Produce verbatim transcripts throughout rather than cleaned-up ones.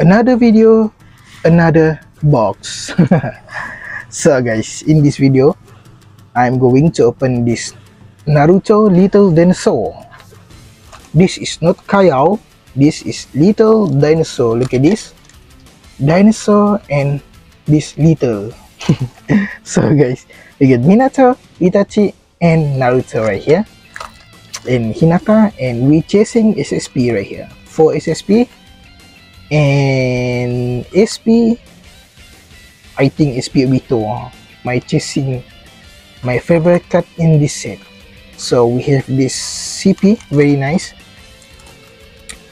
Another video, another box. So guys, in this video I'm going to open this Naruto Little Dinosaur. This is not Kayao, this is Little Dinosaur. Look at this dinosaur and this little. So guys, we get Minato, Itachi and Naruto right here, and Hinata, and we chasing S S P right here. For S S P and S P, I think S P Obito, my chasing, my favorite card in this set. So we have this C P, very nice.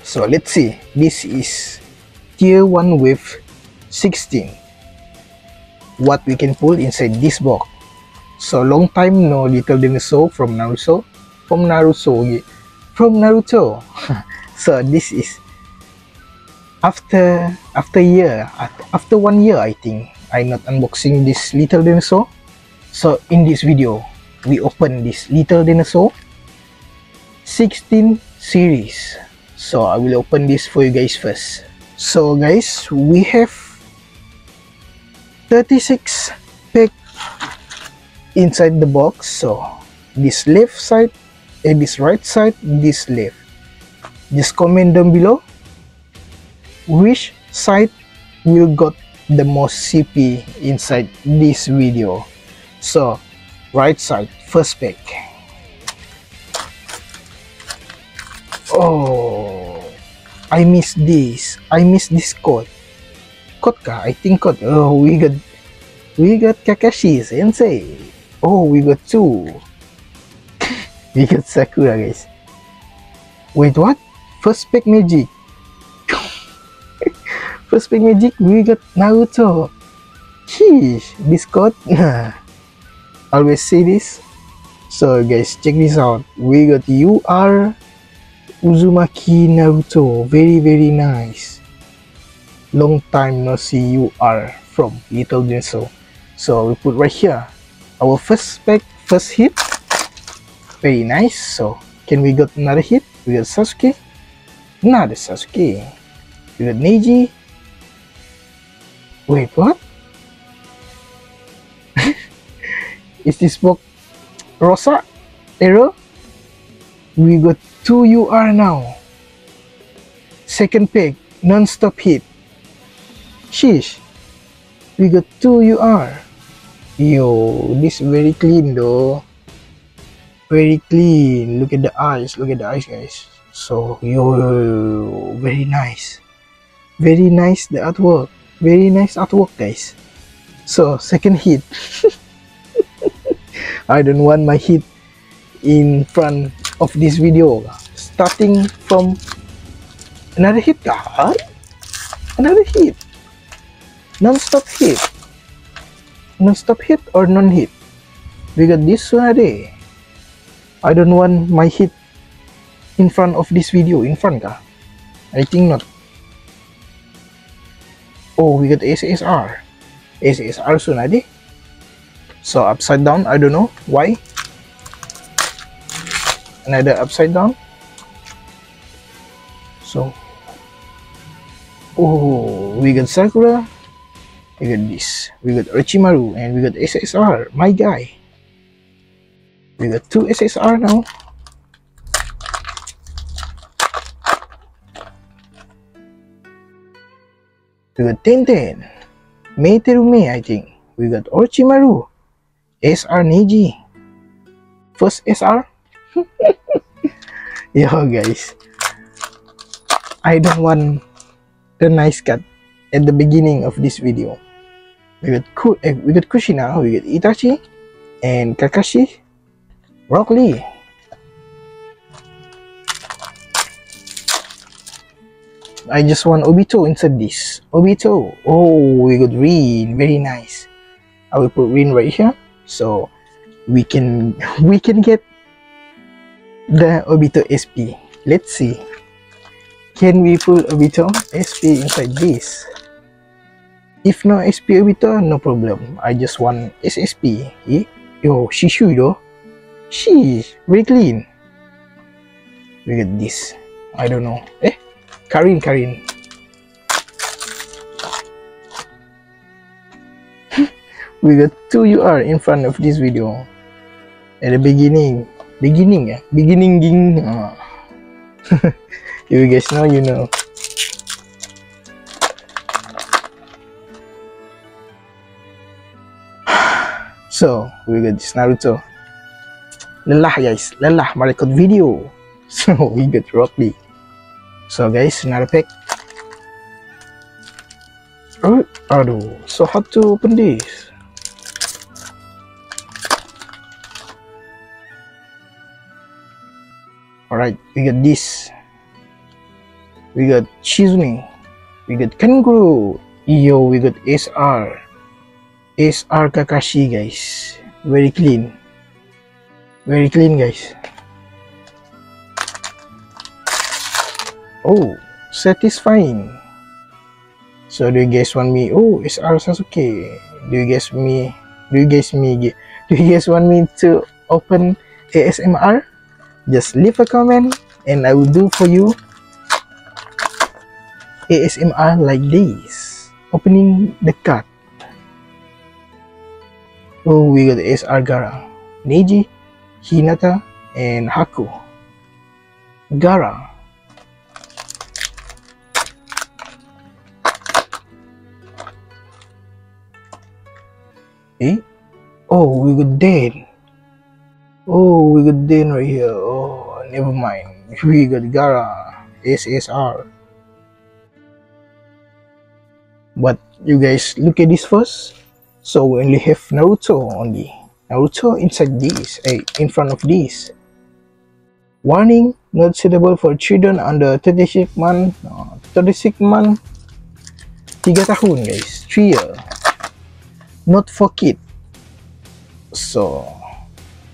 So let's see, this is tier one with sixteen, what we can pull inside this box. So long time no Little Dinosaur from Naruto, from Naruto, from Naruto. So this is after after year, after one year I think I'm not unboxing this Little Dinosaur. So in this video we open this Little Dinosaur sixteen series. So I will open this for you guys first. So guys, we have thirty-six pack inside the box. So this left side and this right side, this left. Just comment down below which side will got the most C P inside this video. So right side, first pack. Oh, I miss this. I miss this code. Code ka? I think code. Oh, we got, we got Kakashi Sensei. Oh, we got two. We got Sakura, guys. Wait, what? First pack magic. First pack magic. We got Naruto. Sheesh, this code. Always say this. So guys, check this out, we got U R Uzumaki Naruto, very very nice. Long time no see U R from Little Dinosaur. So we put right here our first pack, first hit, very nice. So can we got another hit? We got Sasuke, another Sasuke, we got Neji. Wait, what? Is this box Rosa error? We got two U R now. Second pack, non-stop hit. Sheesh, we got two U R. Yo, this very clean though, very clean. Look at the eyes, look at the eyes guys. So yo, very nice, very nice the artwork, very nice artwork guys. So second hit. I don't want my hit in front of this video. Starting from another hit card, another hit, non-stop hit, non-stop hit or non-hit. We got this Tsunade. I don't want my hit in front of this video. In front ka? I think not. Oh, we got S S R, S S R Tsunade. So upside down, I don't know why. Another upside down. So oh, we got Sakura, we got this, we got Orochimaru, and we got S S R, my guy. We got two S S R now. We got Tenten, Meiterume I think. We got Orochimaru, S R Neji, first S R. Yo guys, I don't want the nice cut at the beginning of this video. We got Ku eh, we got Kushina, we got Itachi and Kakashi, Rock Lee. I just want Obito inside this. Obito. Oh, we got Rin, very nice. I will put Rin right here. So we can we can get the Obito S P. Let's see, can we pull Obito S P inside this? If no S P Obito, no problem. I just want S S P. Eh? Yo, Shishui though, she's very clean. We got this, I don't know. Eh, Karin Karin with a two U R in front of this video at the beginning beginning yeah beginning ding oh. You guys know, you know so we got this Naruto lelah guys, lelah merekod video, so we got Rock Lee. So guys, another pack. Oh, aduh, so hard to open this. Alright, we got this. We got Chizumi. We got Kanguru. Yo, we got S R. S R Kakashi, guys. Very clean. Very clean, guys. Oh, satisfying. So do you guys want me? Oh, S R Sasuke. Do you guys me? Do you guys me? Do you guys want me to open A S M R? Just leave a comment, and I will do for you A S M R like this. Opening the card. Oh, we got S R Gaara, Neji, Hinata, and Haku. Gaara. Eh? Oh, we got Den. Oh, we got Den right here. Oh, never mind. We got Gaara, S S R. But you guys look at this first. So we only have Naruto only. Naruto inside this, eh, in front of this. Warning: not suitable for children under thirty-six months. No, thirty-six months. Tiga tahun, guys. Three year. Not for kid, so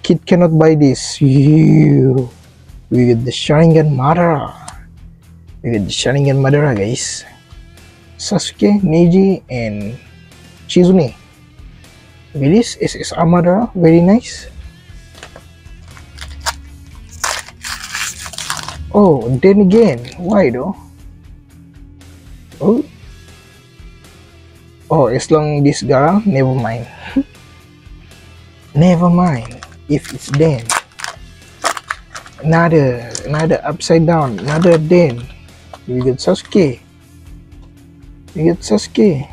kid cannot buy this. Ew. We get the Sharingan Madara. We get the Sharingan Madara, guys. Sasuke, Neji, and Chizumi. Okay, this is S S R Madara, very nice. Oh, then again, why though? Oh. Oh, as long this Gaara, never mind. Never mind. If it's Den, another, another upside down, another Den. We got Sasuke. We got Sasuke.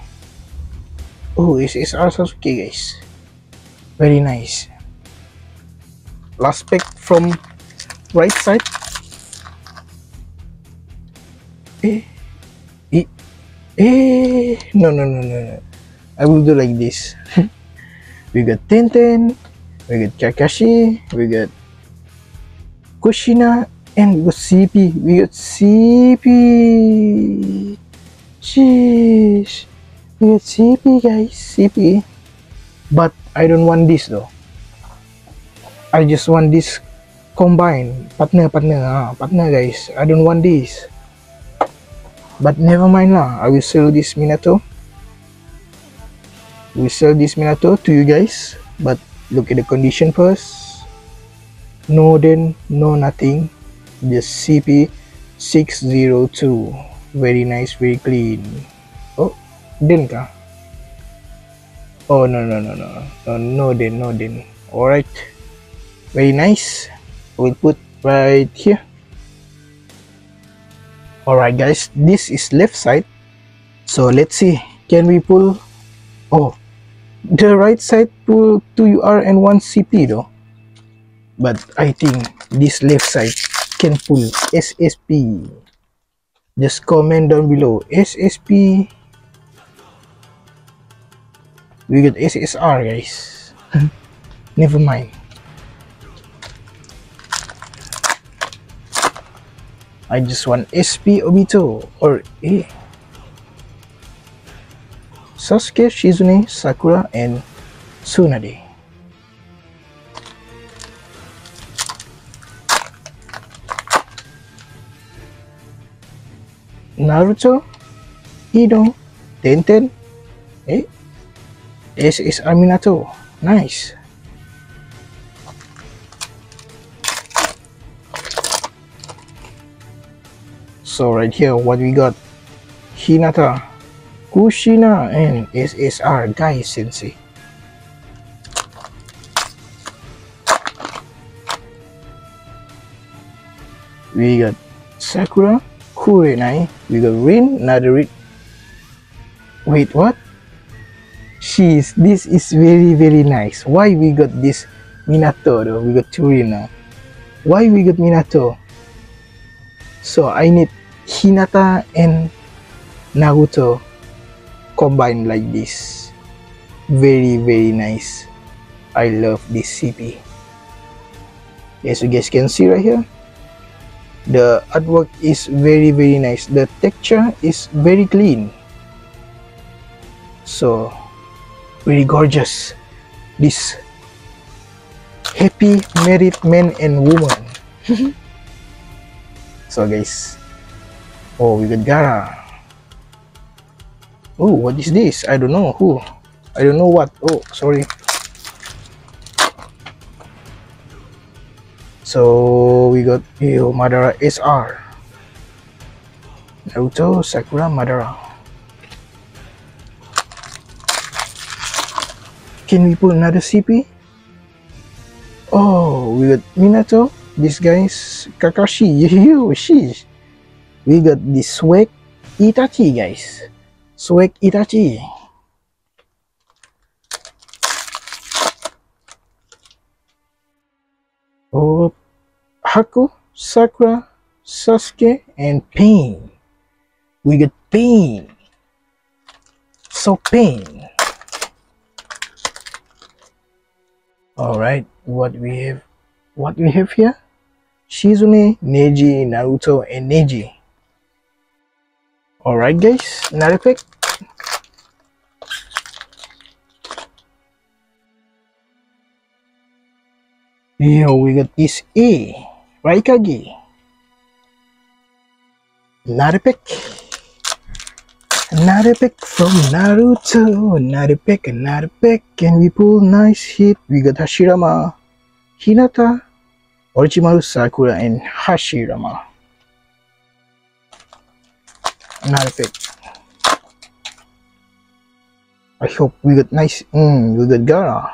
Oh, it's S R Sasuke, guys. Very nice. Last pack from right side. Eh. Eh. Eh, no, no, no, no, no. I will do like this. We got Tenten, we got Kakashi, we got Kushina, and we got C P. We got C P. Sheesh. We got C P, guys. C P. But I don't want this though. I just want this combined. Partner, partner, ah, partner, guys. I don't want this. But never mind lah, I will sell this Minato. We sell this Minato to you guys. But look at the condition first. No Den, no nothing. Just C P six zero two. Very nice, very clean. Oh, Den kah? Oh no no no no no no Den, no Den. Alright, very nice. We'll put right here. Alright guys, this is left side. So let's see, can we pull? Oh, the right side pull two U R and one C P though. But I think this left side can pull S S P. Just comment down below, S S P. We got S S R, guys. Never mind. I just want S P Obito or A. Sasuke, Shizune, Sakura, and Tsunade. Naruto, Ido, Tenten, eh? S S R Minato, nice. So right here, what we got? Hinata, Kushina, and S S R Gai Sensei. We got Sakura, Kurenai. We got Rin, Nadarit. Wait, what? She is. This is very very nice. Why we got this Minato though? We got Churina. Why we got Minato? So I need Hinata and Naruto combined like this. Very very nice. I love this C P. As you guys can see right here, the artwork is very very nice. The texture is very clean. So very gorgeous. This happy married man and woman. So guys, oh, we got Gaara. Oh, what is this? I don't know who. I don't know what. Oh, sorry. So we got Yo Madara S R, Naruto, Sakura, Madara. Can we put another C P? Oh, we got Minato. This guy's Kakashi. Yo, sheesh. We got this Swag Itachi, guys. Swag Itachi. Oh, Haku, Sakura, Sasuke, and Pain. We got Pain. So Pain. All right, what we have, what we have here? Shizune, Neji, Naruto, and Neji. All right, guys, another pick. Yo, we got this E, Raikage. Another pick. Another pick from Naruto. Another pick, another pick. Can we pull nice hit? We got Hashirama, Hinata, Orochimaru, Sakura, and Hashirama. Another pick. I hope we got nice. Mm, we got Gaara.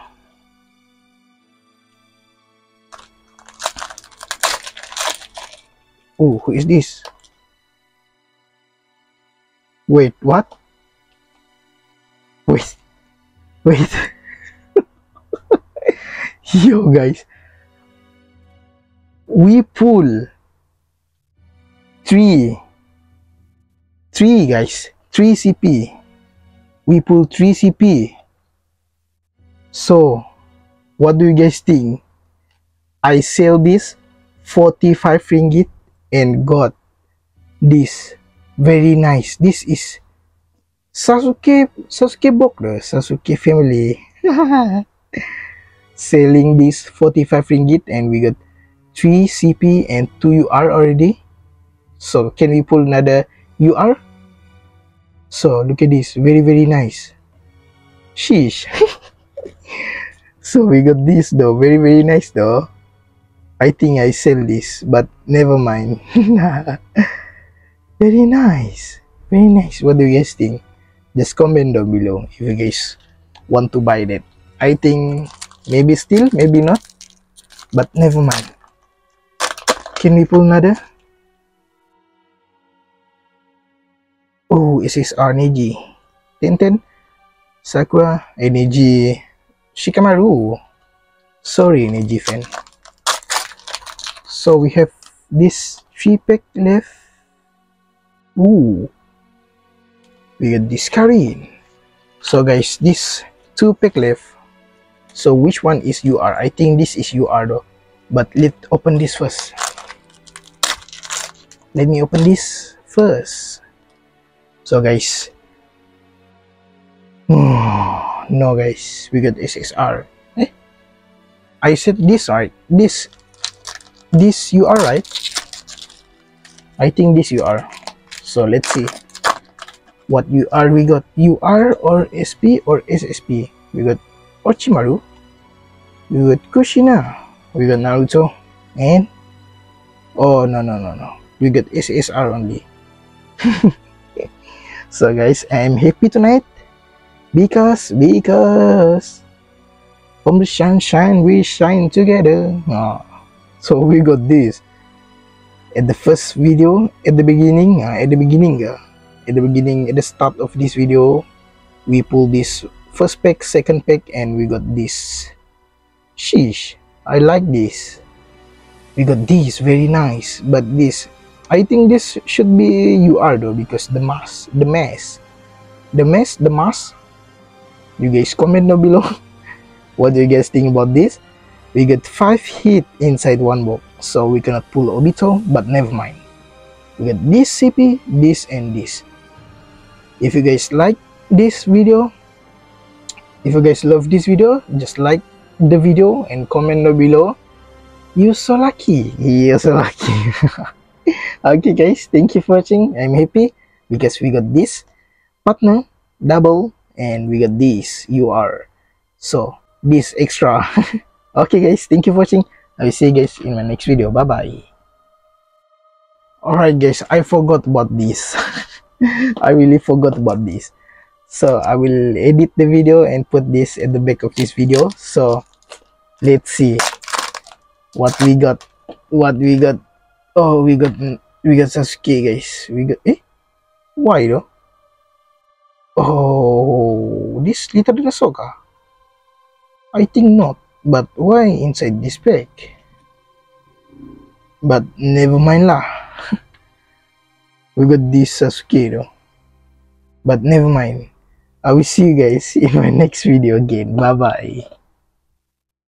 Oh, who is this? Wait, what? Wait, wait. Yo, guys, we pull three. Three guys, three C P. We pull three C P. So, what do you guys think? I sell this forty-five ringgit and got this very nice. This is Sasuke Sasuke box, the Sasuke family. Selling this forty-five ringgit and we got three C P and two U R already. So can we pull another U R? So look at this, very very nice. Sheesh. So we got this though, very very nice though. I think I sell this, but never mind. Very nice, very nice. What do you guys think? Just comment down below if you guys want to buy that. I think maybe still, maybe not, but never mind. Can we pull another? Oh, this is our Neji, Tenten, Sakura, and Neji Shikamaru. Sorry, Neji fan. So we have this three pack left. Ooh, we got this Karin. So guys, this two pack left. So which one is U R? I think this is U R though. But let's open this first. Let me open this first. So guys, no guys, we got S S R. Eh? I said this right, this, this U R right? I think this U R. So let's see what U R we got. U R or S P or S S P? We got Orochimaru, we got Kushina, we got Naruto, and oh no no no no, we got S S R only. So guys, I'm happy tonight because because from the sunshine we shine together. Oh, so we got this at the first video, at the beginning, uh, at the beginning, uh, at the beginning, at the start of this video, we pull this first pack, second pack, and we got this. Sheesh, I like this. We got this, very nice. But this, I think this should be U R though, because the mass, the mass, the mass, the mass. You guys comment down below. What do you guys think about this? We got five hit inside one box, so we cannot pull Obito, but never mind. We got this C P, this, and this. If you guys like this video, if you guys love this video, just like the video and comment down below. You're so lucky. You're so lucky. Okay, guys. Thank you for watching. I'm happy because we got this partner double and we got this U R. So this extra. Okay, guys. Thank you for watching. I will see you guys in my next video. Bye bye. Alright, guys. I forgot about this. I really forgot about this. So I will edit the video and put this at the back of this video. So let's see what we got. What we got. Oh, we got we got Sasuke, guys. We got eh? Why though? Oh, this little Nasoka. I think not. But why inside this pack? But never mind lah. We got this Sasuke though. But never mind. I will see you guys in my next video again. Bye bye.